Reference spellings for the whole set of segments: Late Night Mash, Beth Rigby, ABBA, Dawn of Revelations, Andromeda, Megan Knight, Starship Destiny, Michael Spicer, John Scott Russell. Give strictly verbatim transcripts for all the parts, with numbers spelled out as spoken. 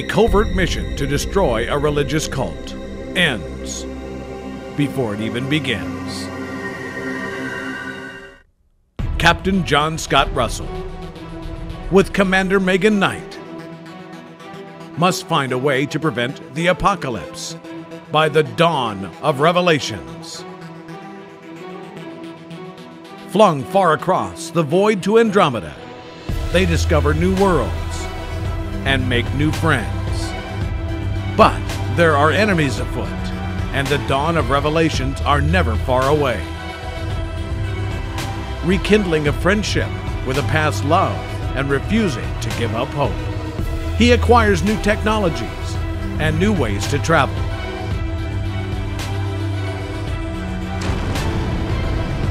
a covert mission to destroy a religious cult ends before it even begins. Captain John Scott Russell, with Commander Megan Knight, must find a way to prevent the apocalypse by the Dawn of Revelations. Flung far across the void to Andromeda, they discover new worlds and make new friends. But there are enemies afoot, and the Dawn of Revelations are never far away. Rekindling a friendship with a past love and refusing to give up hope, he acquires new technologies and new ways to travel.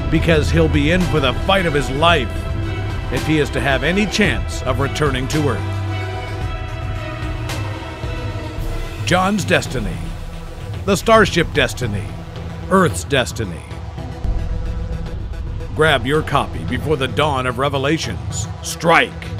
Because he'll be in for the fight of his life if he is to have any chance of returning to Earth. John's destiny, the Starship Destiny, Earth's destiny. Grab your copy before the Dawn of Revelations. Strike!